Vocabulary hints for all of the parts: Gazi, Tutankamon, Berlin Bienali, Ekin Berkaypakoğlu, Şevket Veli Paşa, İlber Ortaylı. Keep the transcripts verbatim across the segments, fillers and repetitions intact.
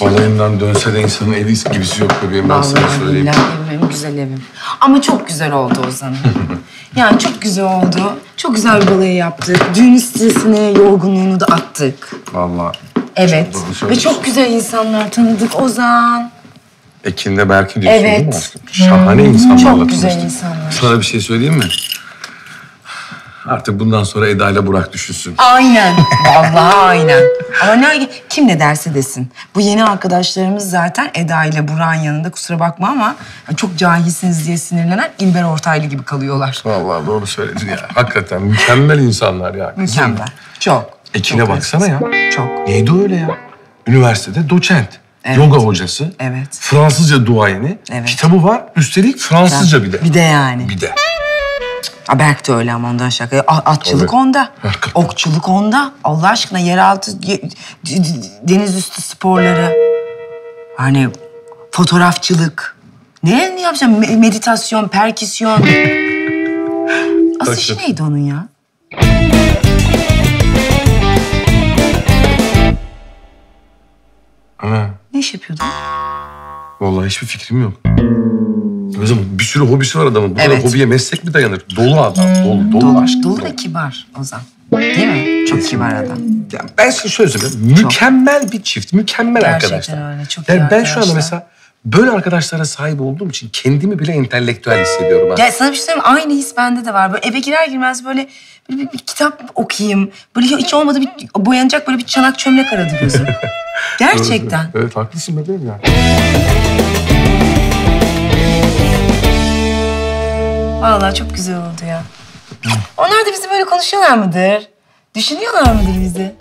Balayımdan dönse de insanın evi gibisi yok bebeğim, ben sana söyleyeyim. Vallahi evim, güzel evim. Ama çok güzel oldu Ozan. Yani çok güzel oldu. Çok güzel bir balayı yaptık. Düğün stresini, yorgunluğunu da attık. Vallahi. Evet. Çok ve çok güzel insanlar tanıdık Ozan. Ekin de Berk'i diyorsun evet. Değil mi aşkım? Şahane hmm. insanlarla tanıştık. Çok güzel tanıştık. insanlar. Sana bir şey söyleyeyim mi? Artık bundan sonra Eda ile Burak düşünsün. Aynen. Vallahi aynen. Ama ne, kim ne derse desin. Bu yeni arkadaşlarımız zaten Eda ile Burak'ın yanında, kusura bakma ama çok cahilsiniz diye sinirlenen İlber Ortaylı gibi kalıyorlar. Vallahi doğru söyledin ya. Hakikaten mükemmel insanlar ya. Mükemmel. Çok. Ekin'e çok baksana öyle. Ya. Çok. Neydi öyle ya? Üniversitede doçent. Evet. Yoga hocası. Evet. Fransızca duayeni. Evet. Kitabı var. Üstelik Fransızca bir de. Bir de yani. Bir de. A Berk de öyle ama ondan şaka. Atçılık Tabii. onda, Hakikaten. okçuluk onda. Allah aşkına yeraltı, deniz üstü sporları. Hani fotoğrafçılık. Ne, ne yapacağım? Meditasyon, perküsyon. Asıl işi neydi onun ya? Ana. Ne iş yapıyordun? Vallahi hiçbir fikrim yok. Bir sürü hobisi var adamın. Bu evet. kadar hobiye meslek mi dayanır? Dolu adam, dolu, dolu, dolu aşk. Dolu da kibar Ozan. Değil mi? Çok Kesinlikle. kibar adam. Ya ben size şöyle söyleyeyim. Çok. Mükemmel bir çift, mükemmel Gerçekten arkadaşlar. Öyle, çok yani iyi ben arkadaşlar. Şu anda mesela böyle arkadaşlara sahip olduğum için kendimi bile entelektüel hissediyorum. Ben. Ya sana bir şey söyleyeyim, aynı his bende de var. Böyle eve girer girmez böyle, böyle bir, bir kitap okuyayım. Böyle hiç olmadı bir boyanacak böyle bir çanak çömlek aradı gözüm. Gerçekten. Evet, evet haklısın bebeğim ya. Vallahi çok güzel oldu ya. Onlar da bizi böyle konuşuyorlar mıdır? Düşünüyorlar mıdır bizi?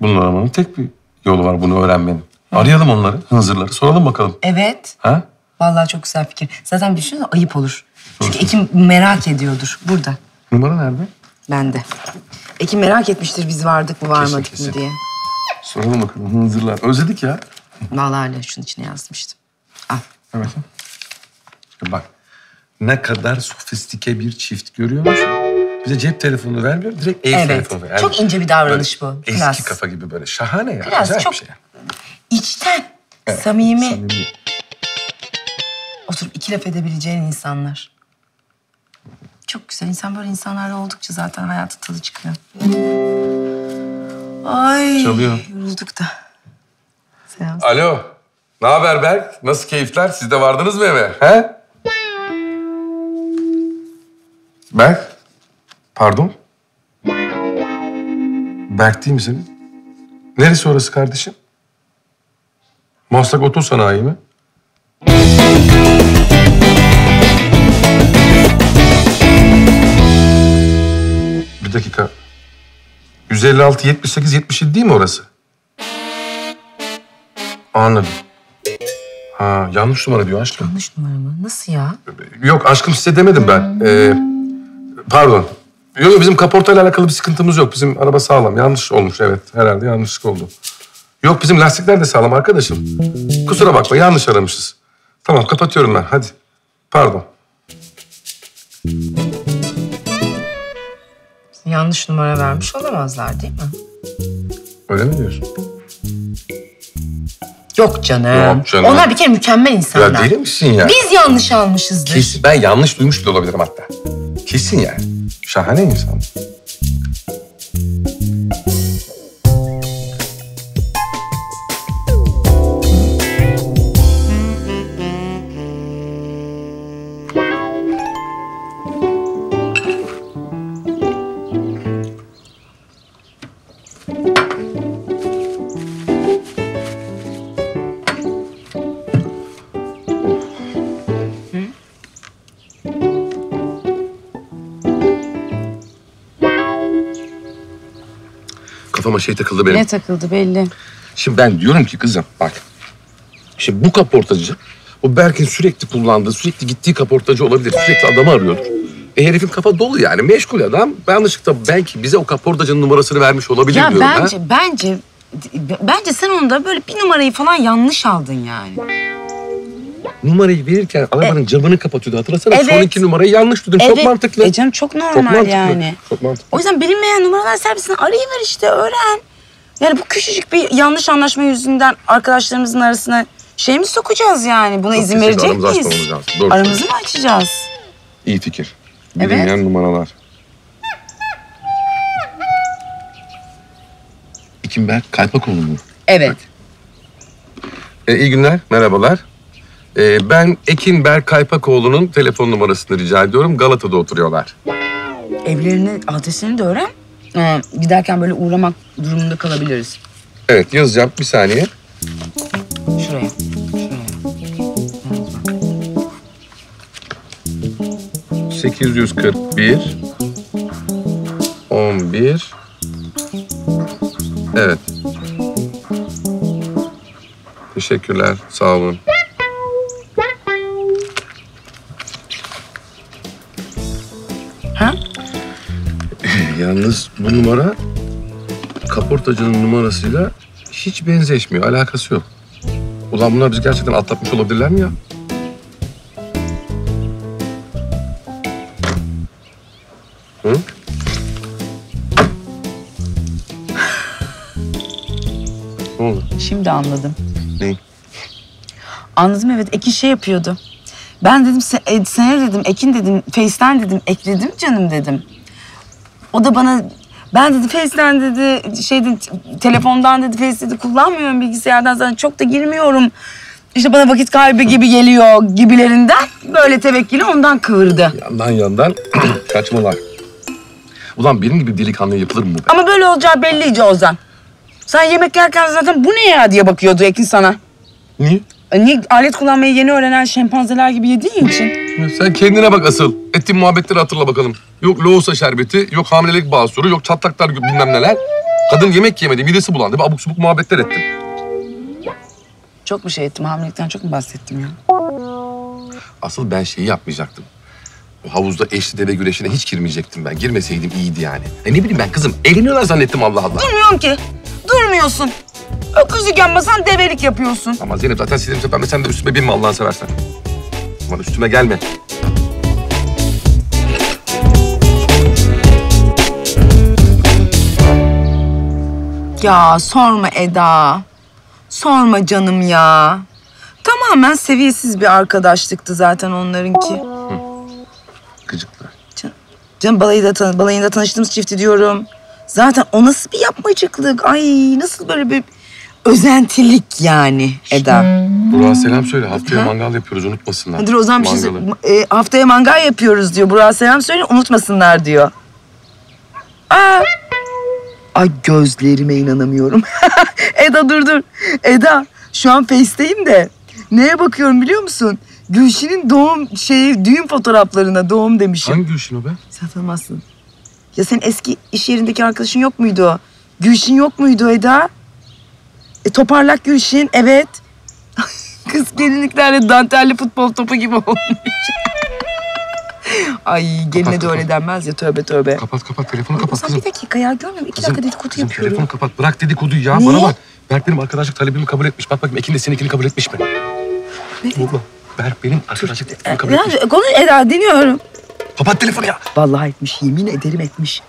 Bunun aramanın tek bir yolu var, bunu öğrenmenin. Arayalım onları, hınzırları, soralım bakalım. Evet. Ha? Vallahi çok güzel fikir. Zaten düşünün ayıp olur. Çünkü Ekim merak ediyordur burada. Numara nerede? Bende. Ekim merak etmiştir biz vardık mı varmadık kesin, kesin. mı diye. Soralım bakalım hınzırlar. Özledik ya. Vallahi öyle, şunun içine yazmıştım. Al. Evet. Bak, ne kadar sofistike bir çift görüyor musun? Bize cep telefonu vermiyor, direkt ev evet. telefonu vermiyor. Çok ince bir davranış bu. Eski Klas. kafa gibi böyle, şahane ya. Klas, çok bir şey. içten, evet, samimi. samimi. Oturup iki laf edebileceğin insanlar. Çok güzel, insan böyle insanlarla oldukça zaten hayatı tadı çıkıyor. Ay, Çalıyor. yorulduk da. Selam. Alo, ne haber Berk? Nasıl keyifler? Siz de vardınız mı eve? He? Berk? Pardon? Berk değil mi senin? Neresi orası kardeşim? Maslak Otosanayi mi? Bir dakika. yüz elli altı, yetmiş sekiz, yetmiş yedi değil mi orası? Anladım. Ha, yanlış numara diyor aşkım. Yanlış numara mı? Nasıl ya? Yok aşkım size demedim ben. Ee, Pardon. Yok yok bizim kaportayla alakalı bir sıkıntımız yok. Bizim araba sağlam. Yanlış olmuş evet. Herhalde yanlışlık oldu. Yok bizim lastikler de sağlam arkadaşım. Kusura bakma yanlış aramışız. Tamam kapatıyorum ben hadi. Pardon. Yanlış numara vermiş olamazlar değil mi? Öyle mi diyorsun? Yok canım. Yok canım. Onlar bir kere mükemmel insanlar. Ya deli misin ya? Biz yanlış almışızdır. Kesin. Ben yanlış duymuş bile olabilirim hatta. Kesin yani. Şahane insan. kafama şey takıldı benim. Ne takıldı belli. Şimdi ben diyorum ki kızım bak. Şimdi bu kaportacı, o Berk'in sürekli kullandığı, sürekli gittiği kaportacı olabilir. Sürekli adamı arıyordur. E herifin kafa dolu yani, meşgul adam. Yanlışlıkla belki bize o kaportacının numarasını vermiş olabilir ya diyorum. Ya bence, ha? bence, bence sen onda böyle bir numarayı falan yanlış aldın yani. Numarayı verirken arabanın e, camını kapatıyordu. Hatırlasana evet. Son iki numarayı yanlış duydum. Evet. Çok mantıklı. E canım çok normal çok mantıklı. yani. Çok mantıklı. O yüzden bilinmeyen numaralar servisini arayıver işte, öğren. Yani bu küçücük bir yanlış anlaşma yüzünden arkadaşlarımızın arasına şey mi sokacağız yani? Buna çok izin verecek miyiz? Doğru. Aramızı mı açacağız? İyi fikir. Bilinmeyen evet. numaralar. Ekin Berkaypakoğlu mu? Evet. E, iyi günler, merhabalar. Ee, ben Ekin Berkaypakoğlu'nun telefon numarasını rica ediyorum. Galata'da oturuyorlar. Evlerinin adresini de öğren. Ee, giderken böyle uğramak durumunda kalabiliriz. Evet yazacağım. Bir saniye. Şuraya. Şuraya. sekiz yüz kırk bir on bir Evet. Teşekkürler. Sağ olun. Yalnız bu numara kaportacının numarasıyla hiç benzeşmiyor, alakası yok. Ulan bunlar bizi gerçekten atlatmış olabilirler mi ya? Hı? Ne oldu? Şimdi anladım. Ne? Anladım evet, Ekin şey yapıyordu. Ben dedim, sana dedim, Ekin dedim, Face'ten dedim, ekledim canım dedim. O da bana, ben dedi Face'den dedi, şey dedi, telefondan dedi, Face dedi, kullanmıyorum bilgisayardan zaten çok da girmiyorum. İşte bana vakit kaybı gibi geliyor gibilerinden böyle tevekkili ondan kıvırdı. Yandan yandan kaçmalar. Ulan benim gibi delikanlı yapılır mı bu be? Ama böyle olacağı belliydi Ozan. Sen yemek yerken zaten bu ne ya diye bakıyordu Ekin sana. Niye? Niye? Alet kullanmayı yeni öğrenen şempanzeler gibi yediğin için. Sen kendine bak asıl. Ettiğin muhabbetleri hatırla bakalım. Yok lohusa şerbeti, yok hamilelik basuru, yok çatlaklar bilmem neler. Kadın yemek yemedi, midesi bulandı. Bir abuk subuk muhabbetler ettim. Çok mu şey ettim? Hamilelikten çok mu bahsettim ya? Asıl ben şeyi yapmayacaktım. O havuzda eşli deve güreşine hiç girmeyecektim ben. Girmeseydim iyiydi yani. E ne bileyim ben kızım, eğleniyorlar zannettim Allah Allah. Durmuyorum ki. Durmuyorsun. Öküzlük yanmasan develik yapıyorsun. Ama Zeynep zaten sinirim sepenme. Sen de üstüme binme Allah'ını seversen. Aman üstüme gelme. Ya sorma Eda. Sorma canım ya. Tamamen seviyesiz bir arkadaşlıktı zaten onlarınki. Hı. Gıcıklar. Can, canım balayı da, balayında tanıştığımız çifti diyorum. Zaten o nasıl bir yapmacıklık? Ay nasıl böyle bir özentilik yani Eda. Burak'a selam söyle. Haftaya ha? mangal yapıyoruz unutmasınlar. Hadi Ozan bir şey söyle. E, haftaya mangal yapıyoruz diyor. Burak'a selam söyle unutmasınlar diyor. Aa. Ay gözlerime inanamıyorum. Eda dur dur. Eda şu an Face'teyim de neye bakıyorum biliyor musun? Gülşin'in doğum şeyi düğün fotoğraflarına doğum demişim. Hangi Gülşin o be? Sen tanımazsın. Ya sen eski iş yerindeki arkadaşın yok muydu? Gülşin yok muydu Eda? E, toparlak Gülşin, evet. Kız gelinliklerle dantelli futbol topu gibi olmuş. Ay geline kapat, de kapat. Öyle denmez ya, tövbe tövbe. Kapat kapat, telefonu kapat Ozan, kızım. Bir dakika ya, görmüyorum. İki kızım, dakika dedikodu yapıyorum. Telefonu kapat, bırak dedikoduyu ya. Niye? Bana bak. Berk benim arkadaşlık talebimi kabul etmiş. Bak bakayım, Ekin de seninkini kabul etmiş mi? Ne? Oğlum, Berk benim arkadaşlık talebimi kabul etmiş. Konu Eda, dinliyorum. Kapat telefonu ya. Vallahi etmiş, yemin ederim etmiş.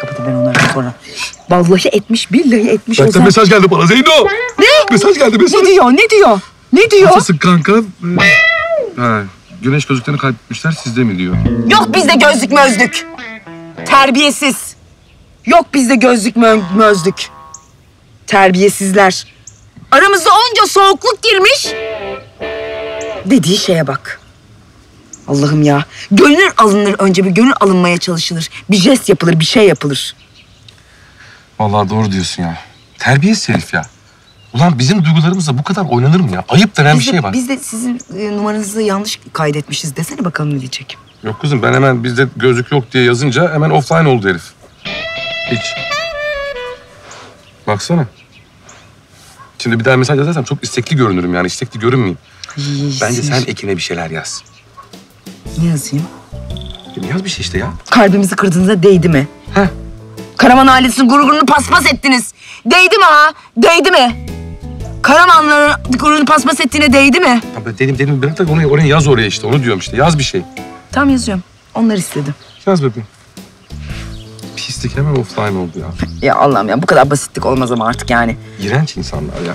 Kapatın ben onları sonra. Vallahi etmiş, billahi etmiş Ozan. Mesaj geldi bana Zeyno. Ne? Mesaj geldi, mesaj. Ne diyor, ne diyor? Ne diyor? Nasılsın kanka? Ha, güneş gözlüklerini kaybetmişler, sizde mi diyor? Yok bizde gözlük mözlük. Terbiyesiz. Yok bizde gözlük mö mözlük. Terbiyesizler. Aramızda onca soğukluk girmiş. Dediği şeye bak. Allah'ım ya. Gönül alınır önce bir. Gönül alınmaya çalışılır. Bir jest yapılır, bir şey yapılır. Vallahi doğru diyorsun ya. Terbiyesiz herif ya. Ulan bizim duygularımızla bu kadar oynanır mı ya? Ayıp denen biz bir de, şey var. Biz de sizin numaranızı yanlış kaydetmişiz. Desene bakalım ne diyecek. Yok kızım ben hemen bizde gözlük yok diye yazınca hemen offline oldu herif. Hiç. Baksana. Şimdi bir daha mesaj yazarsam çok istekli görünürüm yani. İstekli görünmeyeyim. Hayır. Bence sen Ekin'e bir şeyler yaz. Ne yazayım? Yaz bir şey işte ya. Kalbimizi kırdığınıza değdi mi? Heh. Karaman ailesinin gururunu paspas ettiniz. Değdi mi ha? Değdi mi? Karamanların gururunu paspas ettiğine değdi mi? Tabii dedim dedim. Bırak da onu oraya yaz oraya işte. Onu diyorum işte. Yaz bir şey. Tamam yazıyorum. Onlar istedi. Yaz bebeğim. Pislik hemen offline oldu ya. Ya Allah'ım ya bu kadar basitlik olmaz ama artık yani. İğrenç insanlar ya.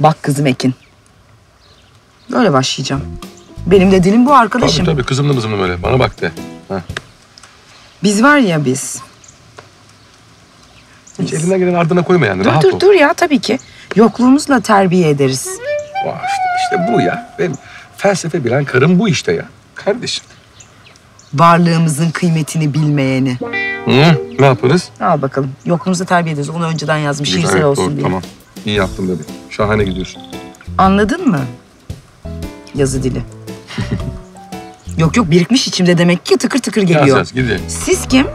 Bak kızım Ekin. Böyle başlayacağım. Benim de dilim bu arkadaşım. Tabii tabii. Kızımla kızımla böyle. Bana bak de. Heh. Biz var ya biz. Hiç biz. Elinden gelen ardına koyma yani. Dur, rahat dur, ol. Dur dur ya tabii ki. Yokluğumuzla terbiye ederiz. Vah işte, işte bu ya. Benim felsefe bilen karım bu işte ya. Kardeşim. Varlığımızın kıymetini bilmeyeni. Hı, ne yaparız? Al bakalım. Yokluğumuza terbiye ederiz. Onu önceden yazmış. Güzel, şiirsel evet, olsun doğru, diye. Tamam. İyi yaptın bebeğim. Şahane gidiyorsun. Anladın mı? Yazı dili. Yok yok birikmiş içimde demek ki tıkır tıkır geliyor. Ya ses, gidelim. Siz kim?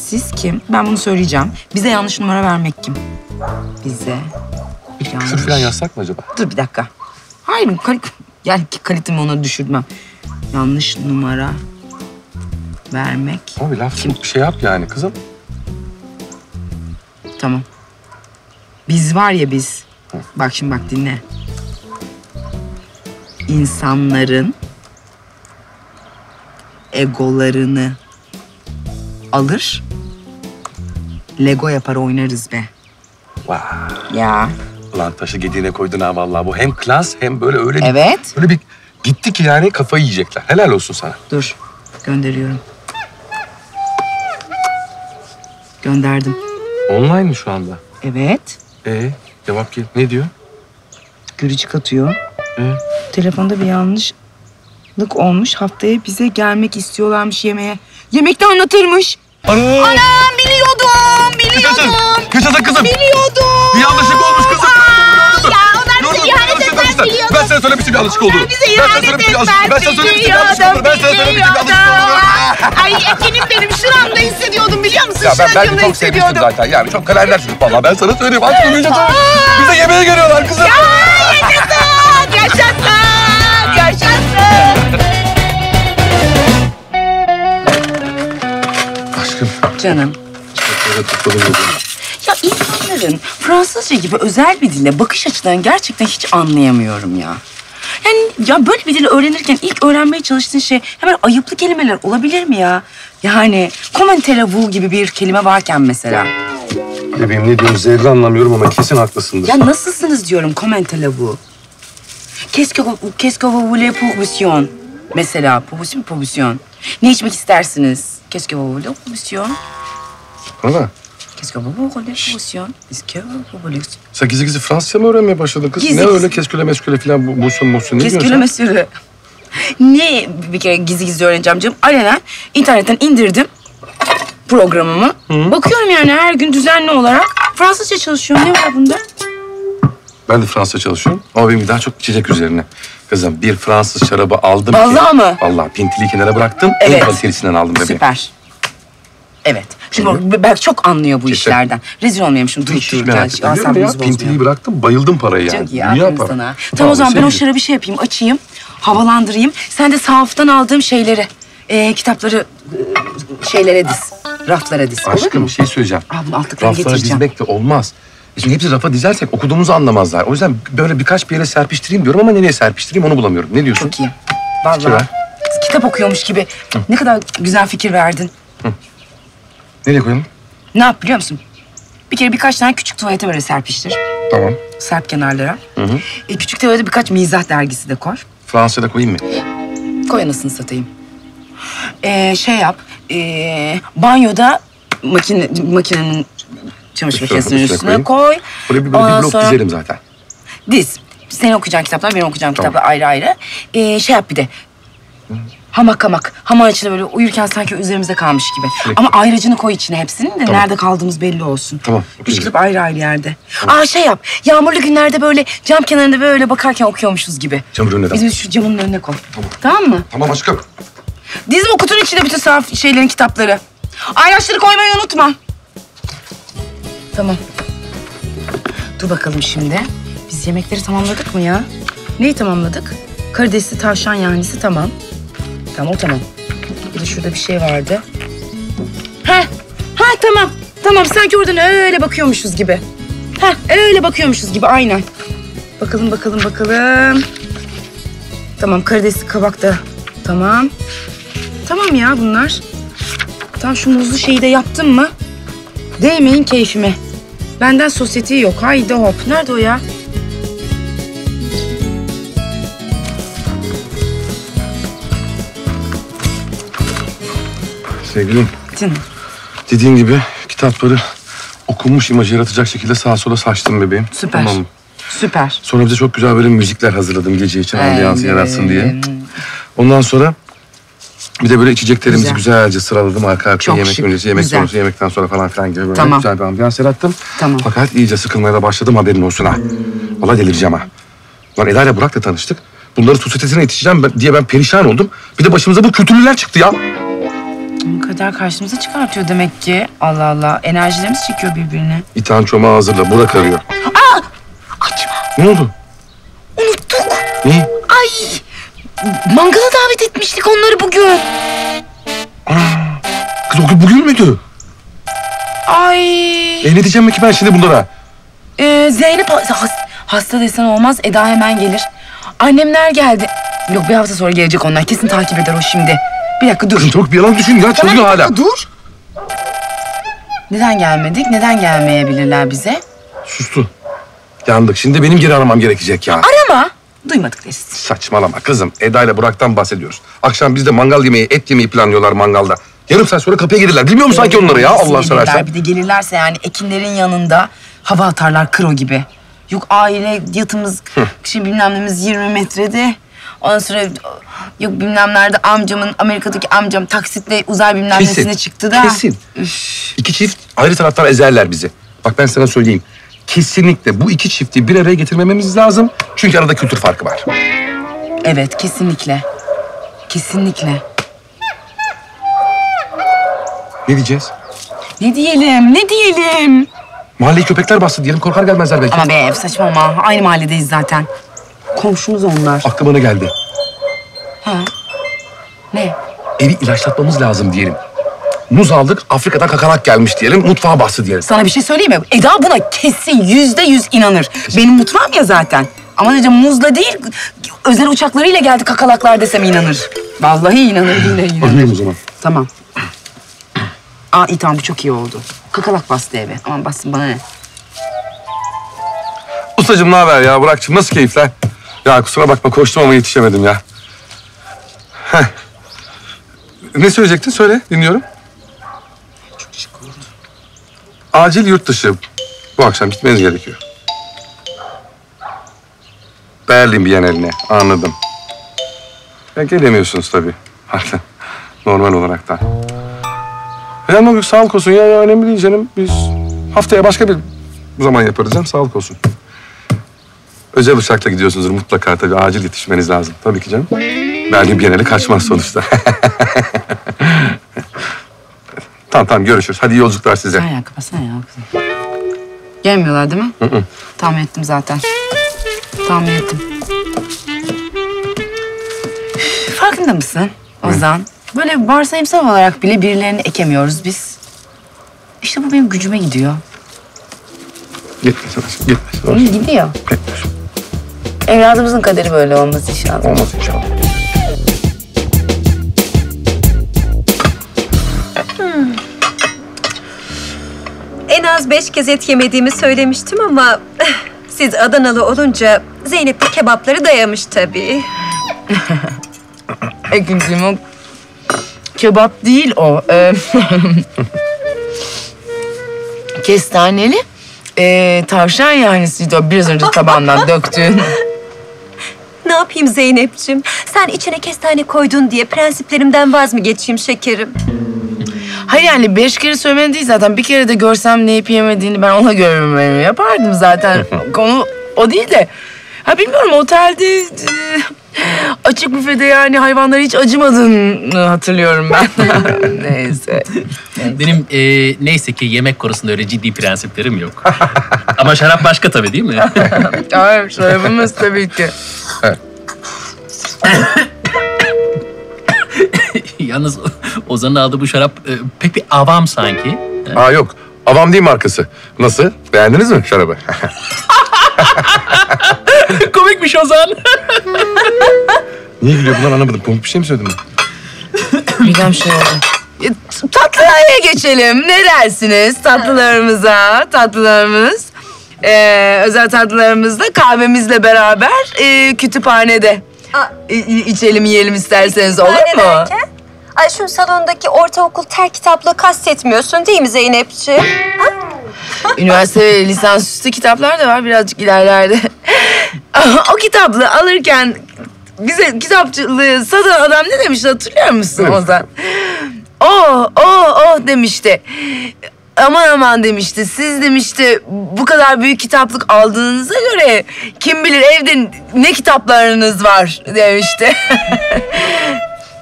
Siz kim? Ben bunu söyleyeceğim. Bize yanlış numara vermek kim? Bize bir yanlış. Küfür falan yazsak mı acaba? Dur bir dakika. Hayır yani kalitemi ona düşürmem. Yanlış numara vermek. Abi laf kim? Bir şey yap yani kızım. Tamam. Biz var ya biz. Hı. Bak şimdi bak dinle. İnsanların egolarını alır, Lego yapar oynarız be. Vay. Wow. Ya. Ulan taşı gediğine koydun ha vallahi bu. Hem klas hem böyle öyle. Evet. Bir, böyle bir gitti ki yani kafayı yiyecekler. Helal olsun sana. Dur. Gönderiyorum. Gönderdim. Online mi şu anda? Evet. Ee, cevap gel. Ne diyor? Gülücük atıyor. Ee? Telefonda bir yanlış olmuş. Haftaya bize gelmek istiyorlarmış yemeğe. Yemekte anlatırmış. Anam! Anam biliyordum, biliyordum. Kaçasın kızım. Biliyordum. Bir yanlışlık olmuş kızım. Aa, ya onlar bize ihanet etmez biliyordum. Ben sana söylemiştim bir yanlışlık oldu. Onlar bize ihanet etmez ben sana söylemiştim yanlışlık oldu. Ben sana söylemiştim yanlışlık oldu. Ay Ekin'im benim şuramda hissediyordum biliyor musun? Ya ben, ben çok hissediyordum. Sevmiştim zaten yani çok kararlar çocuk vallahi ben sana söyleyeyim. Aç duyunca da bize yemeğe geliyorlar kızım. Ya yaşasın, yaşasın, yaşasın. Canım. Ya insanların Fransızca gibi özel bir dille bakış açılarını gerçekten hiç anlayamıyorum ya. Yani ya böyle bir dili öğrenirken ilk öğrenmeye çalıştığın şey hemen ayıplı kelimeler olabilir mi ya? Yani kommentelevu gibi bir kelime varken mesela. Bebeğim ne diyorsun? Zerre anlamıyorum ama kesin haklısındır. Ya nasılsınız diyorum kommentelevu. Keske vule provusyon. Mesela provusyon provusyon. Ne içmek istersiniz? Qu'est-ce que vous voulez pour monsieur? Valla. Qu'est-ce que vous voulez pour monsieur? Qu'est-ce que vous voulez? Sen gizli gizli Fransızca mı öğrenmeye başladın kız? Gizli ne gizli. Öyle kesküle mesküle falan bu musun musun? Kesküle mesküle. Ne bir kere gizli gizli öğreneceğim canım? Alenen internetten indirdim programımı. Hı. Bakıyorum yani her gün düzenli olarak Fransızca çalışıyorum. Ne var bunda? Ben de Fransızca çalışıyorum ama benim daha çok içecek üzerine. Kızım bir Fransız şarabı aldım vallahi ki... Vallahi mı? Vallahi pintiliği kenara bıraktım, evet. En kalitesinden aldım bebeğim. Süper. Evet. Şimdi evet. Berk çok anlıyor bu işte. İşlerden. Rezil olmayayım şimdi durup dururken. Pintiliği bıraktım, bayıldım parayı yani. Çok iyi, aferin sana. Tamam, tamam o zaman ben o şarabı şey yapayım, açayım, havalandırayım. Sen de sahaftan aldığım şeyleri, e, kitapları e, şeylere diz, raflara diz. Aşkım bir şey söyleyeceğim. Abla altlıkları getireceğim. Raflara dizmek de olmaz. Şimdi hepsi rafa dizersek okuduğumuzu anlamazlar. O yüzden böyle birkaç bir yere serpiştireyim diyorum ama nereye serpiştireyim onu bulamıyorum. Ne diyorsun? Çok iyi. Vallahi kitap okuyormuş gibi. Hı. Ne kadar güzel fikir verdin. Hı. Nereye koyalım? Ne yap biliyor musun? Bir kere birkaç tane küçük tuvalete böyle serpiştir. Tamam. Serp kenarlara. Hı hı. E, küçük tuvalete birkaç mizah dergisi de koy. Fransa'da koyayım mı? Koy anasını satayım. Ee, şey yap. E, banyoda makine, makinenin... Çamaşır makinesinin üstüne, üstüne koy. Buraya bir, bir blok sonra... dizelim zaten. Diz. Senin okuyacağın kitaplar, benim okuyacağım tamam. Kitaplar ayrı ayrı. Ee, şey yap bir de. Hamak hamak. Hamağın içinde böyle uyurken sanki üzerimize kalmış gibi. Peki. Ama ayracını koy içine hepsinin de tamam. Nerede kaldığımız belli olsun. Tamam. Üç kitap ayrı ayrı yerde. Tamam. Aa şey yap. Yağmurlu günlerde böyle cam kenarında böyle bakarken okuyormuşuz gibi. Camın önüne tamam. Bizim şu camın önüne koy. Tamam. Tamam mı? Tamam aşkım. Dizim o kutunun içinde bütün saf şeylerin kitapları. Ayraçları koymayı unutma. Tamam. Dur bakalım şimdi. Biz yemekleri tamamladık mı ya? Neyi tamamladık? Karidesli tavşan yanisi tamam. Tamam, o tamam. Bir de şurada bir şey vardı. Ha, ha tamam. Tamam, sanki oradan öyle bakıyormuşuz gibi. Ha, öyle bakıyormuşuz gibi, aynen. Bakalım, bakalım, bakalım. Tamam, karidesli kabak da tamam. Tamam ya bunlar. Tam şu muzlu şeyi de yaptım mı? Değmeyin keyfime. Benden sosyetiği yok. Haydi hop. Nerede o ya? Sevgilim. Canım. Dediğin gibi kitapları okunmuş imajı yaratacak şekilde sağa sola saçtım bebeğim. Süper. Tamam. Süper. Sonra bize çok güzel böyle müzikler hazırladım gece için ambiyansı yaratsın diye. Ondan sonra bir de böyle içeceklerimizi güzel. güzelce sıraladım arka arkaya. Çok yemek şık. öncesi, yemek güzel. sonrası, yemekten sonra falan filan gibi böyle tamam. güzel bir ambiyans yarattım. Tamam. Fakat iyice sıkılmaya da başladım, haberin olsun ha. Vallahi delireceğim ha. Lan Ela ile Burak'la tanıştık. Bunları sosyetesine yetişeceğim diye ben perişan oldum. Bir de başımıza bu kötülükler çıktı ya. Bu kadar karşımıza çıkartıyor demek ki. Allah Allah. Enerjilerimiz çekiyor birbirine. İtan çomağı hazırla. Burak arıyor. Aa! Açma. Ne oldu? Unuttuk. Ne? Ay! Mangala davet etmiştik onları bugün. Ana! Kız o gün bugün müydü? Ay! E ne diyeceğim ki ben şimdi bunlara? Ee, Zeynep hasta, hasta desen olmaz. Eda hemen gelir. Annemler geldi. Yok bir hafta sonra gelecek onlar. Kesin takip eder o şimdi. Bir dakika dur. Kızım çok bir yalan düşün ya. Çılgın hala. Dur. Neden gelmedik? Neden gelmeyebilirler bize? Sustu. Yandık. Şimdi benim geri aramam gerekecek ya. Arama. Duymadık deriz. Saçmalama kızım. Eda ile Burak'tan bahsediyoruz. Akşam biz de mangal yemeği, et yemeği planlıyorlar mangalda. Yarım saat sonra kapıya gelirler. Bilmiyor musun sanki onları ya? Allah seversen. Bir de gelirlerse yani Ekinlerin yanında hava atarlar kro gibi. Yok aile yatımız, şey bilmem neyimiz yirmi metrede. Ondan sonra yok bilmem nerede amcamın, Amerika'daki amcam taksitle uzay bilmem nesine çıktı da. Kesin. Üf. İki çift ayrı taraftan ezerler bizi. Bak ben sana söyleyeyim. Kesinlikle bu iki çifti bir araya getirmememiz lazım. Çünkü arada kültür farkı var. Evet, kesinlikle. Kesinlikle. Ne diyeceğiz? Ne diyelim, ne diyelim? Mahalleyi köpekler bastı diyelim, korkar gelmezler belki. Ama be, saçmalama. Aynı mahalledeyiz zaten. Komşumuz onlar. Aklıma ne geldi? Ha. Ne? Evi ilaçlatmamız lazım diyelim. Muz aldık, Afrika'dan kakanak gelmiş diyelim, mutfağa bastı diyelim. Sana bir şey söyleyeyim mi? Eda buna kesin yüzde yüz inanır. Benim mutfağım ya zaten. Ama hocam muzla değil, özel uçaklarıyla geldi kakalaklar desem inanır. Vallahi inanır, yine inanır. Anlayayım o zaman. Tamam. Aa iyi tamam, bu çok iyi oldu. Kakalak bastı eve. Aman bassın bana ne? Ustacığım ne haber ya? Burak'cığım nasıl keyifler? Ya kusura bakma koştum ama yetişemedim ya. Heh. Ne söyleyecektin? Söyle, dinliyorum. Acil yurt dışı. Bu akşam gitmeniz gerekiyor. Berlin Bienali'ne. Anladım. Ya gelemiyorsunuz tabii. Normal olarak da. Ya sağlık olsun. Ya, ya önemli değil canım. Biz haftaya başka bir zaman yaparız canım. Sağlık olsun. Özel uçakla gidiyorsunuzdur mutlaka tabii. Acil yetişmeniz lazım. Tabii ki canım. Berlin Bienali kaçmaz sonuçta. Tamam, tamam görüşürüz. Hadi iyi yolculuklar size. Sen ya, kapatsana ya kızım. Gelmiyorlar değil mi? Hı hı. Tahmin ettim zaten. Tahmin ettim. Farkında mısın Ozan? Hı. Böyle varsayımsal olarak bile birilerini ekemiyoruz biz. İşte bu benim gücüme gidiyor. Gitmesin aşkım, gitmesin aşkım. Gidiyor. Gitmesin. Evladımızın kaderi böyle olmaz inşallah. Olmaz inşallah. En az beş kez et yemediğimi söylemiştim ama siz Adanalı olunca Zeynep de kebapları dayamış tabii. Ekinciğim o kebap değil o. Ee, kestaneli ee, tavşan yanisiydi o biraz önce tabağından döktüğün. Ne yapayım Zeynep'ciğim? Sen içine kestane koydun diye prensiplerimden vaz mı geçeyim şekerim? Hayır yani beş kere söylemen değil zaten. Bir kere de görsem ne yiyip yemediğini ben ona görmemi yapardım zaten. Konu o değil de. Ha bilmiyorum otelde e, açık büfede yani hayvanlara hiç acımadığını hatırlıyorum ben. Neyse. Benim e, neyse ki yemek konusunda öyle ciddi prensiplerim yok. Ama şarap başka tabii, değil mi? Hayır, şarabımız tabii ki. Evet. Yalnız Ozan'ın aldığı bu şarap e, pek bir avam sanki. Aa yok, avam değil markası. Nasıl? Beğendiniz mi şarabı? Komikmiş Ozan. Niye gülüyor? Bundan anlamadım. Komik bir şey mi söyledim ben? Bilmem şey oldu. Tatlılara geçelim. Ne dersiniz tatlılarımıza? Tatlılarımız. Ee, özel tatlılarımızla kahvemizle beraber e, kütüphanede. İ içelim, yiyelim isterseniz, olur mu? Derken? Ay şu salondaki ortaokul ter kitaplığı kastetmiyorsun değil mi Zeynepciğim? Üniversite ve lisansüstü kitaplar da var birazcık ilerlerde. O kitaplığı alırken bize kitapçılığı satan adam ne demişti hatırlıyor musun Ozan? Oh, oh, oh demişti. Aman aman demişti, siz demişti bu kadar büyük kitaplık aldığınıza göre kim bilir evde ne kitaplarınız var demişti.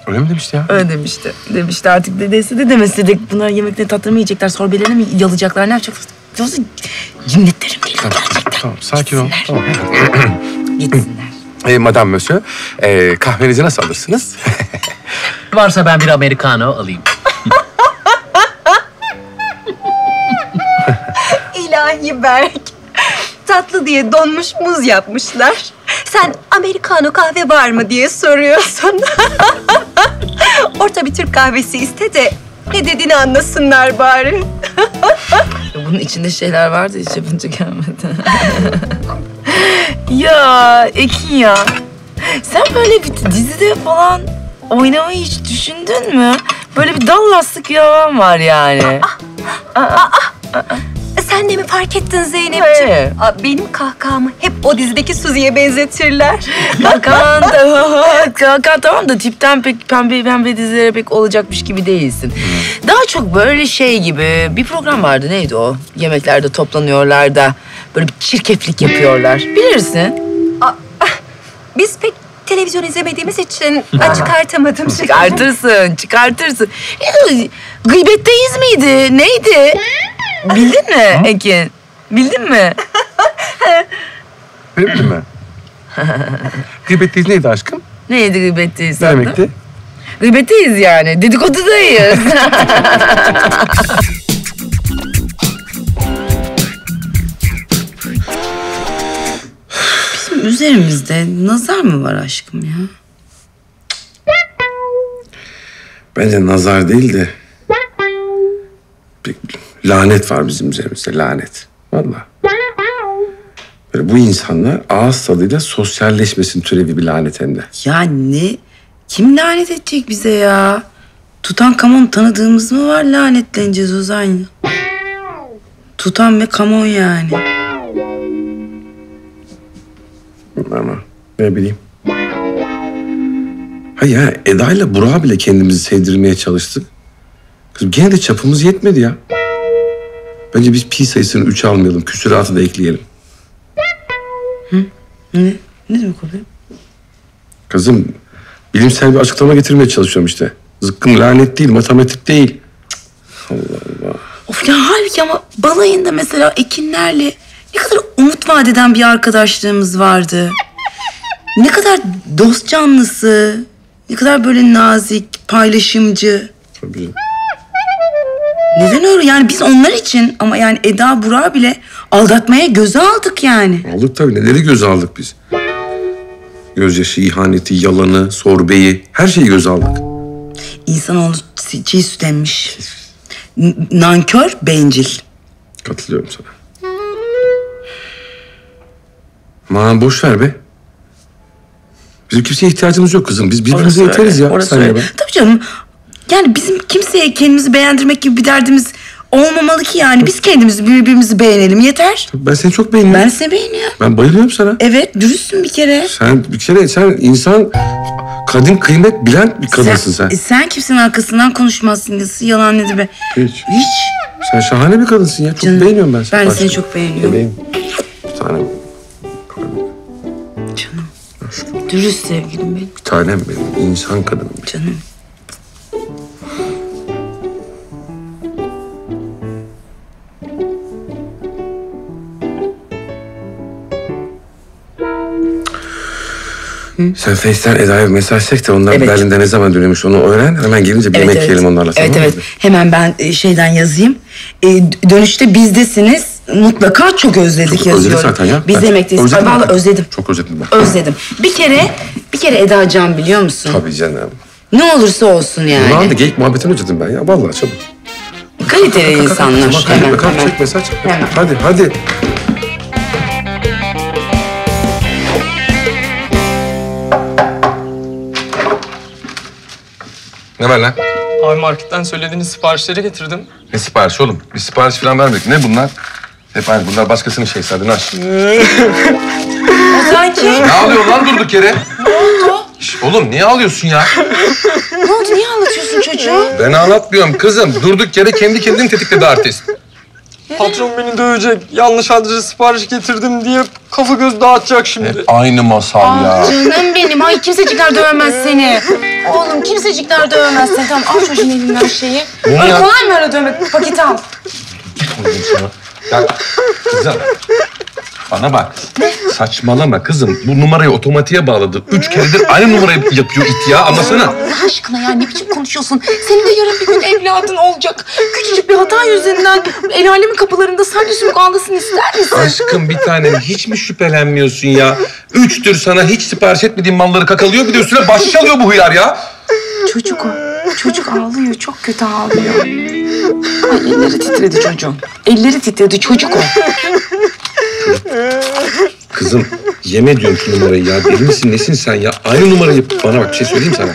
Öyle mi demişti ya? Öyle demişti. Demişti artık dedesi de demesi de bunlar yemekleri tatlarını yiyecekler, sorbelerini mi yalacaklar, ne yapacaklar? Yoksa cinnetlerim değil tamam, gerçekten. Tamam, sakin ol. Tamam. Gitsinler. E, madame, monsieur, e, kahvenizi nasıl alırsınız? Varsa ben bir americano alayım. İlahi Berk, tatlı diye donmuş muz yapmışlar. Sen americano kahve var mı diye soruyorsun. Orta bir Türk kahvesi iste de ne dediğini anlasınlar bari. Bunun içinde şeyler vardı, hiç yapınca gelmedi. Ya Ekin ya, sen böyle bir dizide falan oynamayı hiç düşündün mü? Böyle bir dallaslık yalan var yani. Aa, aa, aa, aa, aa. Sen de mi fark ettin Zeynepciğim? Hey. Aa, benim kahkahamı hep o dizideki Suzi'ye benzetirler. Hakan, Hakan tamam da tipten pek pembe pembe dizilere pek olacakmış gibi değilsin. Daha çok böyle şey gibi bir program vardı, neydi o? Yemeklerde toplanıyorlar da böyle bir çirkeflik yapıyorlar. Bilirsin. Aa, biz pek televizyon izlemediğimiz için çıkartamadım. Çıkartırsın, çıkartırsın. Gıybetteyiz miydi? Neydi? Bildin mi ha? Ekin? Bildin mi? Bildin mi? Gıybetteyiz neydi aşkım? Neydi gıybetteyiz? Ne demekti? Gıybetteyiz yani. Dedikodudayız. Bizim üzerimizde nazar mı var aşkım ya? Bence nazar değil de... Lanet var bizim üzerimizde, lanet. Vallahi. Böyle bu insanlar ağız tadıyla sosyalleşmesin türevi bir lanet hem de. Ya ne? Kim lanet edecek bize ya? Tutankamon tanıdığımız mı var lanetleneceğiz Ozan? Tutan ve kamon yani. Ama ne bileyim. Hayır ya, Eda'yla Burak'a bile kendimizi sevdirmeye çalıştık. Kızım gene de çapımız yetmedi ya. Bence biz pi sayısını üç almayalım, küsuratı da ekleyelim. Hı? Ne? Ne demek oluyor? Kızım, bilimsel bir açıklama getirmeye çalışıyorum işte. Zıkkım lanet değil, matematik değil. Allah Allah. Of ya, halbuki ama balayında mesela Ekinlerle ne kadar umut vaat eden bir arkadaşlığımız vardı. Ne kadar dost canlısı, ne kadar böyle nazik, paylaşımcı. Tabii. Neden öyle? Yani biz onlar için ama yani Eda, Burak'ı bile aldatmaya göze aldık yani. Aldık tabii. Neleri göze aldık biz? Gözyaşı, ihaneti, yalanı, sorbeyi, her şeyi göze aldık. İnsanoğlu çiğ süt emmiş. Nankör, bencil. Katılıyorum sana. Aman boş ver be. Bizim kimseye ihtiyacımız yok kızım. Biz birbirimize yeteriz ya. Orası öyle. Tabii canım. Yani bizim kimseye kendimizi beğendirmek gibi bir derdimiz olmamalı ki yani. Biz kendimizi birbirimizi beğenelim yeter. Ben seni çok beğeniyorum. Ben seni beğeniyorum. Ben bayılıyorum sana. Evet, dürüstsün bir kere. Sen bir kere sen insan kadim kıymet bilen bir kadınsın sen. Sen, e sen kimsenin arkasından konuşmazsın. Nasıl yalan nedir be? Hiç. Hiç. Sen şahane bir kadınsın ya. Çok canım, beğeniyorum ben seni. Ben aşkım. Seni çok beğeniyorum. Bebeğim. Bir tanem. Canım. Aşkım. Dürüst sevgilim benim. Bir tanem benim, insan kadınım benim. Canım. Hı? Sen Face'ten Eda'ya mesaj çek de onlar evet. Berlin'de ne zaman dönüyormuş onu öğren. Hemen gelince bir evet, yemek evet. yiyelim onlarla. Evet tamam evet. Mi? Hemen ben şeyden yazayım. E, dönüşte bizdesiniz. Mutlaka çok özledik çok yazıyorum. Özledim zaten ya. Biz yemekteyiz. Vallahi özledim. Çok özledim ben. Özledim. Bir kere, bir kere Eda Can biliyor musun? Tabii canım. Ne olursa olsun yani. Ne oldu? Geyik muhabbetini özledim ben ya. Vallahi çabuk. Kaliteli insanlar. Hemen hemen. Çek mesaj çek. Hadi hadi. Ne var lan? Abi marketten söylediğiniz siparişleri getirdim. Ne siparişi oğlum? Bir sipariş falan vermedik. Ne bunlar? Hep aynı. Bunlar başkasının şeyi sadece. Naş. Sanki. Ne ağlıyorsun lan durduk yere? Ne oldu? Şş, oğlum niye ağlıyorsun ya? Ne oldu? Niye anlatıyorsun çocuğu? Ben anlatmıyorum kızım. Durduk yere kendi kendini tetikledi artist. Patron beni dövecek. Yanlış adrese sipariş getirdim diye kafa göz dağıtacak şimdi. Hep aynı masal Aa, ya. Canım benim. Ay kimsecikler dövemez seni. Oğlum kimsecikler dövemez seni. Tamam al çocuğun elinden şeyi. Öyle ya? Kolay mı öyle dövmek? Paketi al. Ya kızım, bana bak. Saçmalama kızım. Bu numarayı otomatiğe bağladı. Üç keredir aynı numarayı yapıyor it ya. Anlasana. Allah aşkına ya ne biçim konuşuyorsun? Senin de yarın bir gün evladın olacak. Küçücük bir hata yüzünden el alemin kapılarında sadece sümük ağlasın ister misin? Aşkım bir tanem hiç mi şüphelenmiyorsun ya? Üçtür sana hiç sipariş etmediğin malları kakalıyor. Bir de üstüne baş çalıyor bu hıyar ya. Çocuk o. Çocuk ağlıyor, çok kötü ağlıyor. Ay elleri titredi çocuğum. Elleri titredi çocuk o. Kızım yeme diyorum şu numarayı ya. Deli misin nesin sen ya? Aynı numarayı bana bak bir şey söyleyeyim sana.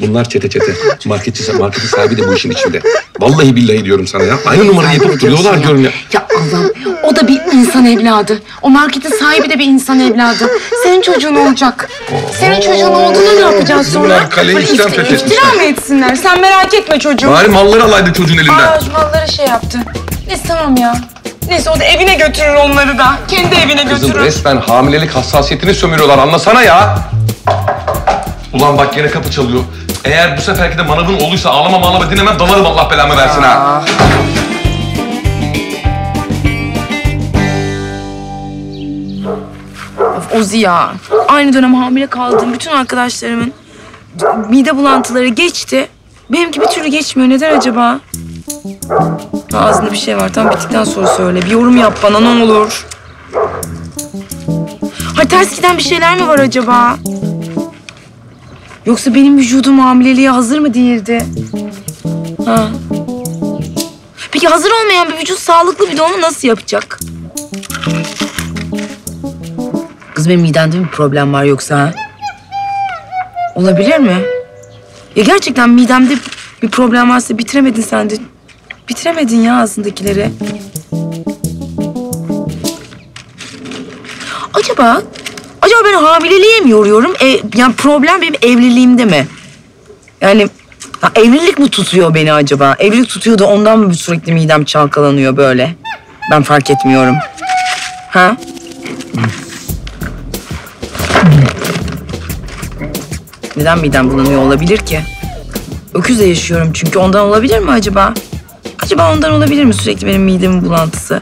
Bunlar çete çete. Marketçi, marketi sahibi de bu işin içinde. Vallahi billahi diyorum sana ya. Aynı numarayı yapıp duruyorlar diyorum ya. Ya Allah'ım o da bir insan evladı. O marketin sahibi de bir insan evladı. Senin çocuğun olacak. Oho. Senin çocuğun olduğunu ne yapacağız sonra? Kaleyi işten fethetmişler. İftira mı etsinler? Sen merak etme çocuğum. Bari malları alaydı çocuğun elinden. Aa şu malları şey yaptı. Neyse tamam ya. Neyse o da evine götürür onları da. Kendi evine Kızım, götürür. Kızım resmen hamilelik hassasiyetini sömürüyorlar. Anlasana ya. Ulan bak yine kapı çalıyor. Eğer bu seferki de manavın oluysa ağlama mağlama dinlemem dalarım Allah belamı versin ha. Ozi ya. Aynı dönem hamile kaldığım bütün arkadaşlarımın mide bulantıları geçti. Benimki bir türlü geçmiyor. Neden acaba? Ağzında bir şey var. Tam bittikten sonra söyle. Bir yorum yap bana ne olur. Ha ters giden bir şeyler mi var acaba? Yoksa benim vücudum hamileliğe hazır mı değildi? Ha. Peki hazır olmayan bir vücut sağlıklı bir doğumu nasıl yapacak? Kız benim midemde bir problem var yoksa ha? Olabilir mi? Ya gerçekten midemde bir problem varsa bitiremedin sen de. Bitiremedin ya ağzındakileri. Acaba... Acaba ben hamileliğe mi yoruyorum? E, yani problem benim evliliğimde mi? Yani ya evlilik mi tutuyor beni acaba? Evlilik tutuyor da ondan mı sürekli midem çalkalanıyor böyle? Ben fark etmiyorum. Ha? Neden midem bulanıyor olabilir ki? Öküzle yaşıyorum çünkü ondan olabilir mi acaba? Acaba ondan olabilir mi sürekli benim midemin bulantısı?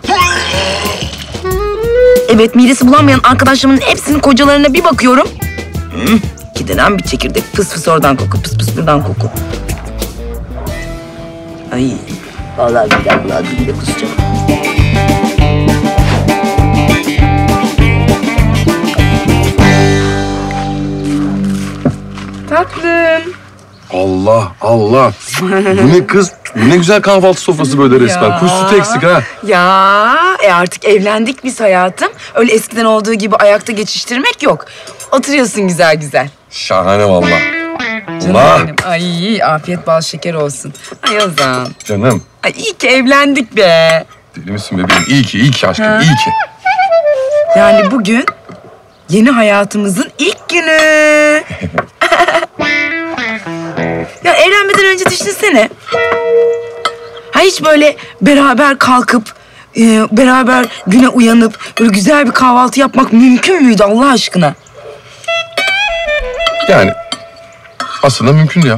Evet, midesi bulanmayan arkadaşlarımın hepsinin kocalarına bir bakıyorum. Hmm, gidenen bir çekirdek. Fıs fıs oradan koku, fıs fıs buradan koku. Ay, vallahi bir daha bulandı bile kusacağım. Tatlım. Allah, Allah. Bu ne kız? Ne güzel kahvaltı sofrası böyle resmen. Ya, kuş sütü eksik ha. Ya e artık evlendik biz hayatım. Öyle eskiden olduğu gibi ayakta geçiştirmek yok. Oturuyorsun güzel güzel. Şahane vallahi. Canım ay afiyet bal şeker olsun. Ay Ozan. Canım. Ay iyi ki evlendik be. Deli misin bebeğim? İyi ki, iyi ki aşkım, ha. iyi ki. Yani bugün yeni hayatımızın ilk günü. Ya evlenmeden önce düşünsene. Ha hiç böyle beraber kalkıp, e, beraber güne uyanıp böyle güzel bir kahvaltı yapmak mümkün müydü Allah aşkına? Yani aslında mümkün ya.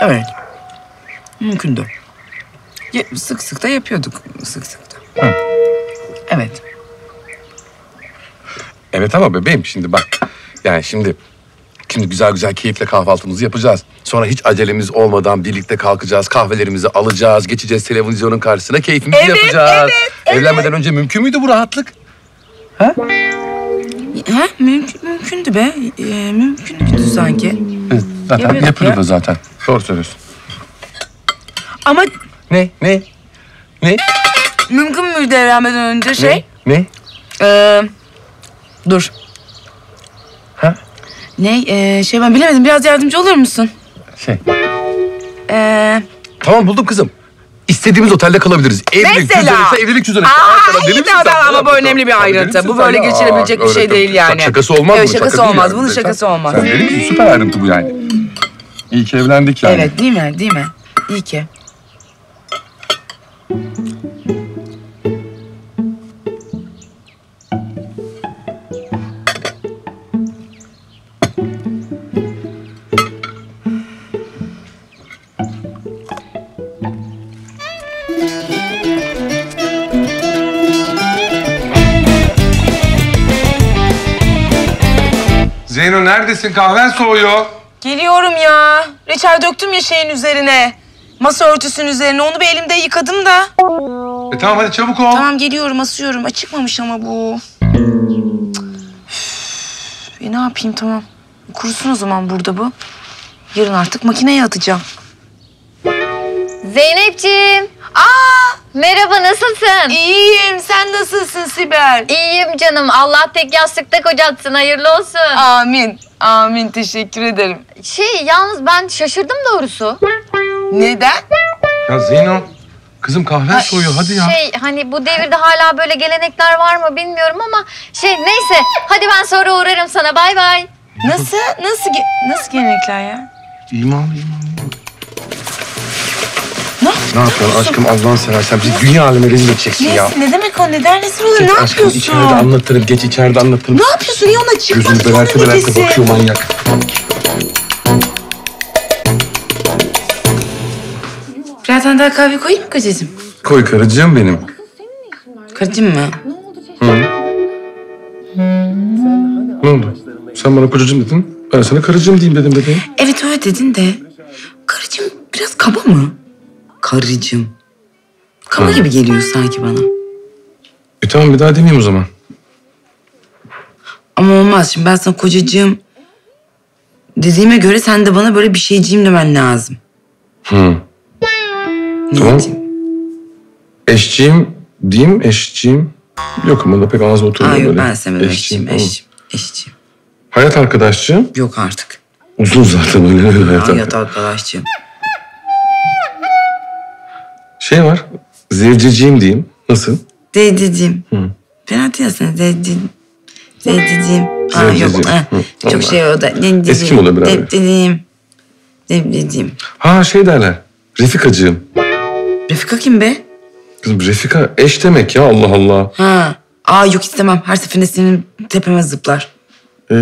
Evet. Mümkündü. Ye, sık sık da yapıyorduk. Sık sık da. Hı. Evet. Evet ama bebeğim şimdi bak. Yani şimdi... Şimdi güzel güzel keyifle kahvaltımızı yapacağız. Sonra hiç acelemiz olmadan birlikte kalkacağız. Kahvelerimizi alacağız. Geçeceğiz televizyonun karşısına. Keyfimizi evet, yapacağız. Evet, evlenmeden evet. önce mümkün müydü bu rahatlık? Ha? Ha? Mümkün, mümkündü be. Ee, mümkündü sanki. Hı, zaten yapıyordu, yapıyordu ya. Zaten. Doğru söylüyorsun. Ama... Ne? Ne? Ne? Mümkün müydü evlenmeden önce şey? Ne? Ne? Ee, dur. Ha? Ne? Ee, şey ben bilemedim. Biraz yardımcı olur musun? Şey. Ee... Tamam buldum kızım. İstediğimiz otelde kalabiliriz. Evlilik mesela. Cüzdanı, evlilik cüzdanı. Aa, iyi de adam ama bu önemli bir ayrıntı. Bu böyle geçirebilecek bir şey değil yani. Şakası olmaz mı? Şakası olmaz. Bunun şakası olmaz. Sen deli misin? Süper ayrıntı bu yani. İyi ki evlendik yani. Evet değil mi? Değil mi? İyi ki. Zeyno neredesin? Kahven soğuyor. Geliyorum ya. Reçel döktüm ya şeyin üzerine. Masa örtüsünün üzerine. Onu bir elimde yıkadım da. E tamam hadi çabuk ol. Tamam geliyorum asıyorum. Açıkmamış ama bu. Üf, e ne yapayım tamam. Kurusun o zaman burada bu. Yarın artık makineye atacağım. Zeynepciğim. Aa! Merhaba, nasılsın? İyiyim, sen nasılsın Sibel? İyiyim canım, Allah tek yastıkta kocatsın, hayırlı olsun. Amin, amin, teşekkür ederim. Şey, yalnız ben şaşırdım doğrusu. Neden? Ya Zeyno, kızım kahven soğuyor, hadi ya. Şey, hani bu devirde hala böyle gelenekler var mı bilmiyorum ama... Şey, neyse, hadi ben sonra uğrarım sana, bay bay. Nasıl, nasıl, ge nasıl gelenekler ya? İyiyim abi, iyiyim abi. Ne, ne yapıyorsun aşkım Allah'ını seversen bizi dünya aleme rezil edeceksin ya. Ne demek o? Neden rezil olur? Ne aşkım, yapıyorsun? Aşkım içeride anlatırım. Geç içeride anlatırım. Ne yapıyorsun? Ya ona çıkmak zorunda değilsin. Gözünü belerte belerte bakıyor manyak. Birazdan daha kahve koyayım mı kocacığım? Koy karıcığım benim. Karıcığım mı? Hı. Ne oldu? Sen bana kocacığım dedin. Ben sana karıcığım diyeyim dedim bebeğim. Evet öyle dedin de. Karıcığım biraz kaba mı? Karıcığım. Kaba gibi geliyor sanki bana. E tamam bir daha demeyeyim o zaman. Ama olmaz şimdi ben sana kocacığım dediğime göre sen de bana böyle bir şeyciğim demen lazım. Hı. Ne tamam. Eşciğim diyeyim eşciğim. Yok ama da pek ağzı oturuyor böyle. Hayır ben sevmedim eşciğim. Eşciğim. Eşciğim. Hayat arkadaşçığım. Yok artık. Uzun zaten öyle öyle hayat, hayat arkadaşçığım. Şey var, zevciciğim diyeyim. Nasıl? Zevciciğim. Ben hatırlasana, zevciciğim. Zevciciğim. Aa yok, ha, çok Allah. Şey o da. Eski mi oluyor beraber? Zevciciğim. Zevciciğim. Ha şey derler, Refikacığım. Refika kim be? Kızım Refika eş demek ya Allah Allah. Ha, aa yok istemem. Her seferinde senin tepeme zıplar. Ee?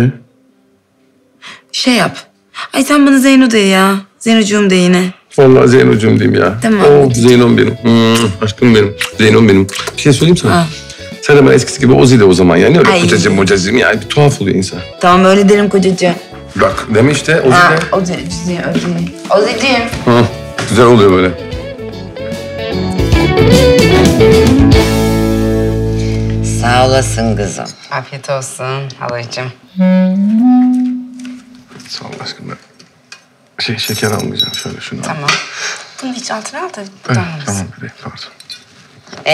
Şey yap. Ay sen bana Zeyno de ya. Zeynocuğum de yine. Vallahi Zeynocuğum diyeyim ya. Tamam. Oh, Zeynom benim. Hmm, aşkım benim. Zeynom benim. Bir şey söyleyeyim sana. Ha. Sen hemen eskisi gibi Ozi de o zaman yani. Öyle ay. Kocacığım, kocacığım yani. Bir tuhaf oluyor insan. Tamam öyle derim kocacığım. Bak deme işte Ozi ha, de. Ozi, Ozi, Ozi. Ozi'cim. Ha, güzel oluyor böyle. Sağ olasın kızım. Afiyet olsun halacığım. Sağ ol aşkım ben. Şey, şeker almayacağım. Şöyle şunu tamam. Al. Bunu hiç altına al da evet, tamam bebeğim, pardon. Ee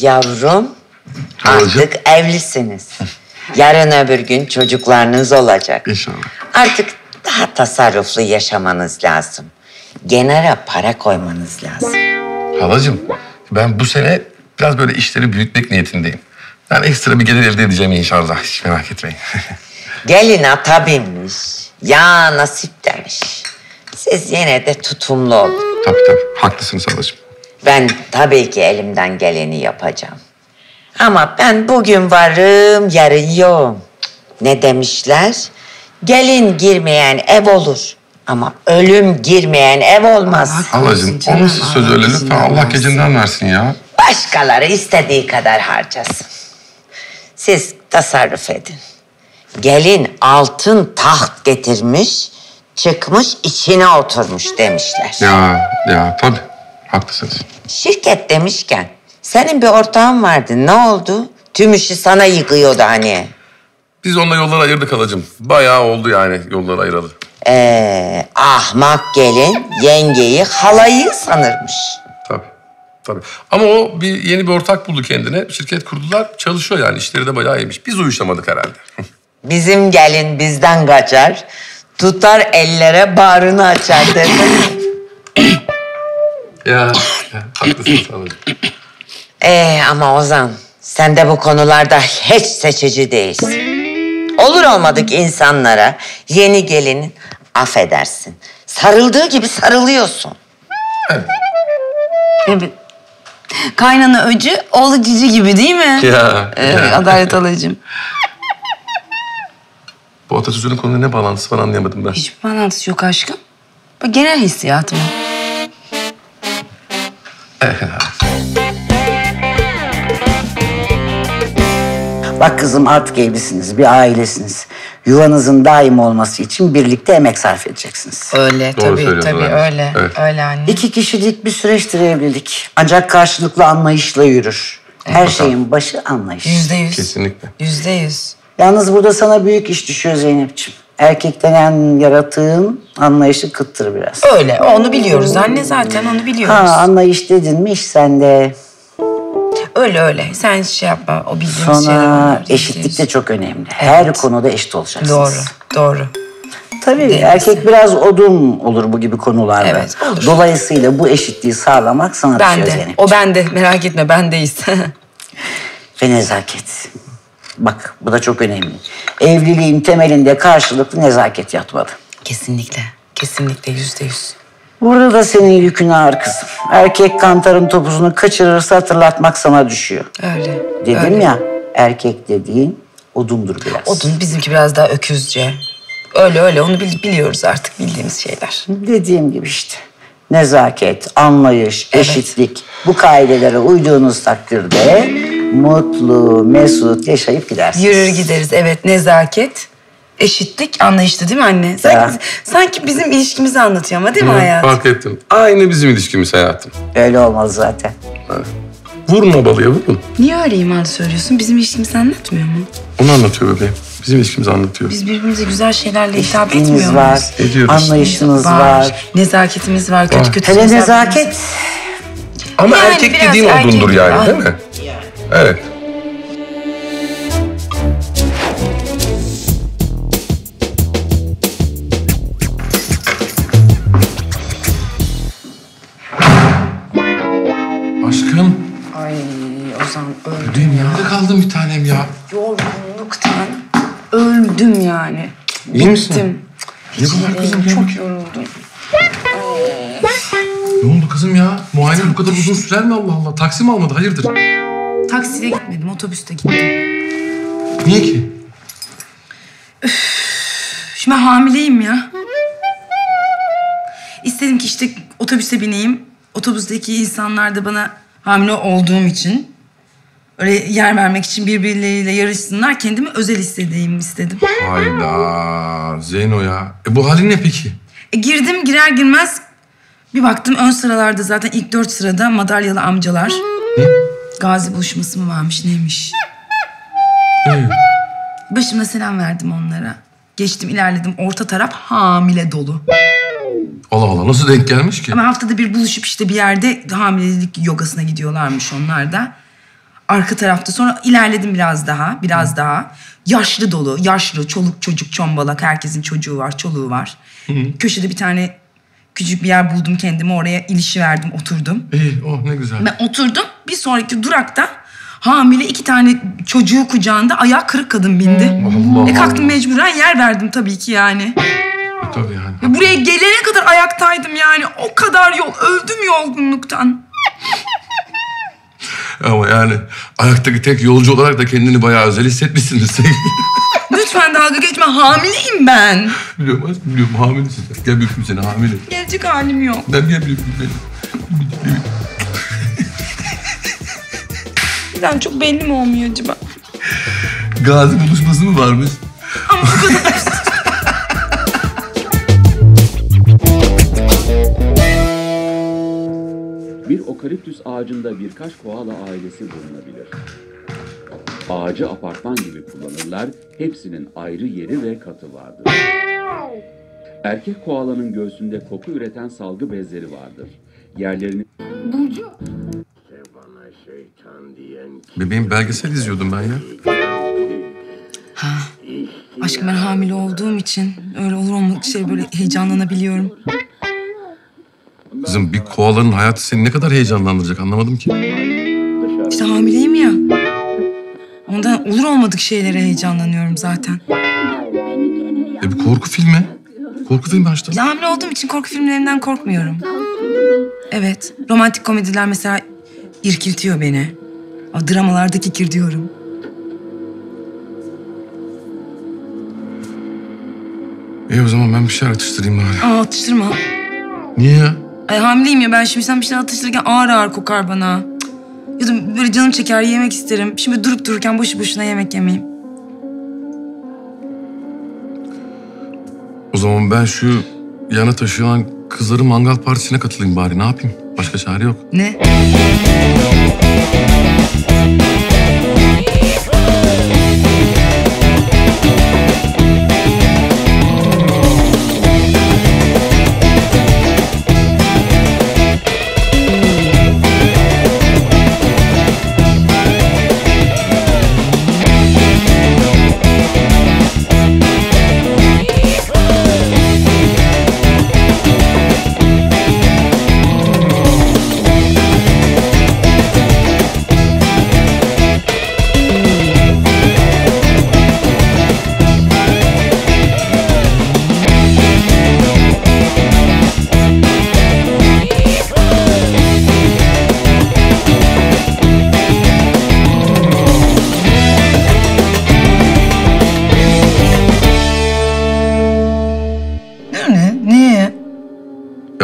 yavrum, halacığım. Artık evlisiniz. Yarın öbür gün çocuklarınız olacak. İnşallah. Artık daha tasarruflu yaşamanız lazım. Genara para koymanız lazım. Halacığım, ben bu sene biraz böyle işleri büyütmek niyetindeyim. Yani ekstra bir gelir elde edeceğim inşallah. Hiç merak etmeyin. Gelin ata binmiş, ya nasip demiş. Siz yine de tutumlu olun. Tabii tabii, haklısınız halacığım. Ben tabii ki elimden geleni yapacağım. Ama ben bugün varım, yarın yoğum. Ne demişler? Gelin girmeyen ev olur. Ama ölüm girmeyen ev olmaz. Allah'cığım, o nasıl söz öyle lütfen? Allah gecinden versin ya. Başkaları istediği kadar harcasın. Siz tasarruf edin. Gelin altın taht getirmiş, çıkmış içine oturmuş demişler. Ya, ya tabii. Haklısınız. Şirket demişken, senin bir ortağın vardı. Ne oldu? Tüm işi sana yıkıyordu hani. Biz onunla yolları ayırdık halacığım. Bayağı oldu yani yolları ayıralı. Ee, ahmak gelin yengeyi halayı sanırmış. Tabii, tabii. Ama o bir yeni bir ortak buldu kendine. Şirket kurdular, çalışıyor yani. İşleri de bayağı iyiymiş. Biz uyuşamadık herhalde. Bizim gelin bizden kaçar, tutar ellere bağrını açar dedi. Ya, ya haklısın halacığım. Ee, ama Ozan, sen de bu konularda hiç seçici değilsin. Olur olmadık insanlara yeni gelinin affedersin. Sarıldığı gibi sarılıyorsun. Evet. Evet. Kaynana öcü, oğlu cici gibi değil mi? Ya. Evet, ya. Adalet halacığım. Bu atasözünün konuyla ne bağlantısı var anlayamadım ben. Hiçbir bağlantısı yok aşkım. Bu genel hissiyatım. Evet. Bak kızım, artık evlisiniz, bir ailesiniz. Yuvanızın daim olması için birlikte emek sarf edeceksiniz. Öyle, doğru tabii, tabii yani. Öyle. Evet. Öyle anne. İki kişilik bir süreçtir evlilik. Ancak karşılıklı anlayışla yürür. Evet. Her Bakalım. şeyin başı anlayış. Yüzde yüz. Kesinlikle. Yüzde yüz. Yalnız burada sana büyük iş düşüyor Zeynep'ciğim. Erkek denen yaratığın anlayışı kıttır biraz. Öyle, onu biliyoruz anne, zaten onu biliyoruz. Ha, anlayış dedin mi iş sende. Öyle öyle. Sen hiç şey yapma. O bildiğimiz şeyler var. Eşitlik de çok önemli. Her evet. konuda eşit olacaksınız. Doğru, doğru. Tabii Değil erkek mesela. biraz odun olur bu gibi konularda. Evet, olur. Dolayısıyla bu eşitliği sağlamak sana ben düşüyor Zeynep. O bende. Merak etme, bendeyiz. Ve nezaket. Bak, bu da çok önemli. Evliliğin temelinde karşılıklı nezaket yatmalı. Kesinlikle. Kesinlikle, yüzde yüz. Burada da senin yükün ağır kızım. Erkek kantarın topuzunu kaçırırsa hatırlatmak sana düşüyor. Öyle. Dedim öyle. ya, erkek dediğin odundur biraz. Odun, bizimki biraz daha öküzce. Öyle öyle, onu bili biliyoruz artık, bildiğimiz şeyler. Dediğim gibi işte. Nezaket, anlayış, evet. eşitlik. Bu kaidelere uyduğunuz takdirde mutlu, mesut yaşayıp gidersiniz. Yürür gideriz, evet. Nezaket. Eşitlik, anlayıştı değil mi anne? Sanki, sanki bizim ilişkimizi anlatıyor ama değil mi Hı, hayatım? Fark ettim. Aynı bizim ilişkimiz hayatım. Öyle olmaz zaten. Evet. Vurma balıya vurun. Niye öyle iman söylüyorsun? Bizim ilişkimizi anlatmıyor mu? Onu anlatıyor bebeğim. Bizim ilişkimizi anlatıyor. Biz birbirimize güzel şeylerle hitap etmiyoruz. var, ediyoruz. Anlayışımız var. var. Nezaketimiz var, kötü kötü. Hele nezaket. Ama yani erkek dediğin odundur yani var. değil mi? Yani. Evet. Nerede kaldım bir tanem ya? Yorgunluktan öldüm yani. İyi Bittim. misin? Niye bu kadar kızım? Çok yoruldum. Ne oldu kızım ya? Muayene bu kadar uzun sürer mi Allah Allah? Taksi mi almadı? Hayırdır? Taksiyle gitmedim, otobüste gittim. Niye ki? Üf, şimdi ben hamileyim ya. İstedim ki işte otobüse bineyim. Otobüsteki insanlar da bana hamile olduğum için... Öyle yer vermek için birbirleriyle yarışsınlar. Kendimi özel hissedeyim istedim. Hayda Zeyno ya. E bu halin ne peki? E girdim, girer girmez bir baktım ön sıralarda, zaten ilk dört sırada madalyalı amcalar. Ne? Gazi buluşması mı varmış neymiş? Ne? Başımda selam verdim onlara. Geçtim, ilerledim, orta taraf hamile dolu. Allah Allah, nasıl denk gelmiş ki? Ama haftada bir buluşup işte bir yerde hamilelik yogasına gidiyorlarmış onlar da. Arka tarafta. Sonra ilerledim biraz daha, biraz Hı. daha. Yaşlı dolu, yaşlı, çoluk, çocuk, çombalak. Herkesin çocuğu var, çoluğu var. Hı. Köşede bir tane küçük bir yer buldum kendime. Oraya ilişiverdim, oturdum. İyi, oh ne güzel. Ben oturdum. Bir sonraki durakta hamile iki tane çocuğu kucağında ayağı kırık kadın bindi. Allah e kalktım Allah. mecburen yer verdim tabii ki yani. E, tabii yani. Ve buraya gelene kadar ayaktaydım yani. O kadar yol, öldüm yorgunluktan. Ama yani ayaktaki tek yolcu olarak da kendini bayağı özel hissetmişsiniz sevgili. Lütfen dalga geçme, hamileyim ben. Biliyorum aşkım, biliyorum hamilesin. Gel bir öpeyim seni, hamile. Gelecek halim yok. Ben gel bir öpeyim beni. Neden çok belli mi olmuyor acaba? Gazi buluşması mı varmış? Ama bu kadar. Bir okaliptüs ağacında birkaç koala ailesi bulunabilir. Ağacı apartman gibi kullanırlar, hepsinin ayrı yeri ve katı vardır. Erkek koalanın göğsünde koku üreten salgı bezleri vardır. Yerlerini... Burcu! Bebeğim, belgesel izliyordum ben ya. Ha. Aşkım, ben hamile olduğum için öyle olur olmak şey böyle heyecanlanabiliyorum. Kızım, bir koalanın hayatı seni ne kadar heyecanlandıracak anlamadım ki. İşte hamileyim ya. Ondan olur olmadık şeylere heyecanlanıyorum zaten. E bir korku filmi. Korku filmi açtım. Ya hamile olduğum için korku filmlerinden korkmuyorum. Evet, romantik komediler mesela irkiltiyor beni. O dramalardaki kir diyorum. İyi, o zaman ben bir şeyler atıştırayım bari. Aa, atıştırma. Niye ya? Ay, hamileyim ya ben, şimdi sen bir şeyler atıştırırken ağır ağır kokar bana. Cık. Ya da böyle canım çeker, yemek isterim. Şimdi durup dururken boşu boşuna yemek yemeyeyim. O zaman ben şu yana taşıyan kızların mangal partisine katılayım bari, ne yapayım? Başka çare yok. Ne?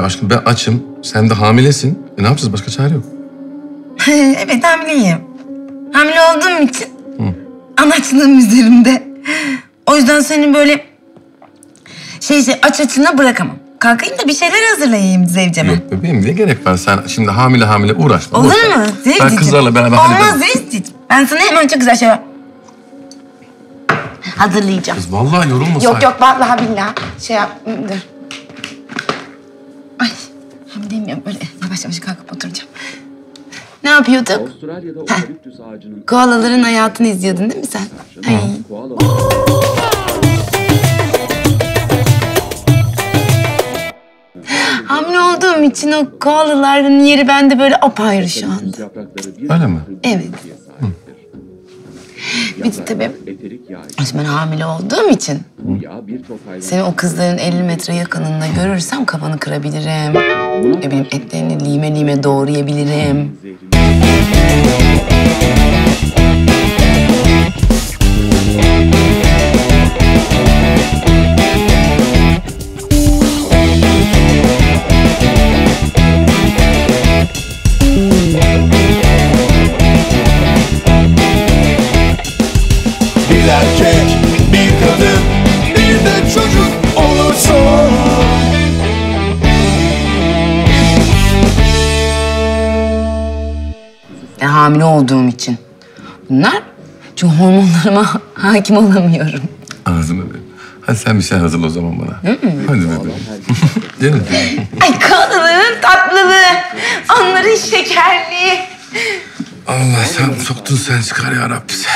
Aşkım ben açım, sen de hamilesin. E ne yapacağız? Başka çare yok. Evet, hamileyim. Hamile olduğum için Hı. anaçlığım üzerimde. O yüzden seni böyle şey şey aç açına bırakamam. Kalkayım da bir şeyler hazırlayayım Zevcem'e. Yok bebeğim, ne gerek var? Sen şimdi hamile hamile uğraşma. Olur uğraşma. mu Zevcicim? Ben kızlarla beraber Olmaz hallederim. Olmaz Zevcicim. Ben sana hemen çok güzel şey var. Hazırlayacağım. Kız vallahi yorulma sen. Yok yok, vallahi billahi. Şey yap, dur. Ay, hamileyim ya, böyle yavaş yavaş kalkıp oturacağım. Ne yapıyorduk? Ha. Koalaların hayatını izliyordun değil mi sen? Ay. Hamile olduğum için o koalaların yeri bende böyle apayrı şu anda. Öyle mi? Evet. Hı. Bir de tabii ben hamile olduğum için Hı. seni o kızların elli metre yakınında görürsem kafanı kırabilirim. Ne bileyim, etlerini lime lime doğrayabilirim. Hamile olduğum için. Bunlar çünkü hormonlarıma hakim olamıyorum. Anladım bebeğim. Hadi sen bir şey hazırla o zaman bana. Hı -hı. Hadi bebeğim. Canım. Ay, kanının tatlılığı, onların şekerliği. Allah sen soktun sen çıkar ya Rabbi sen.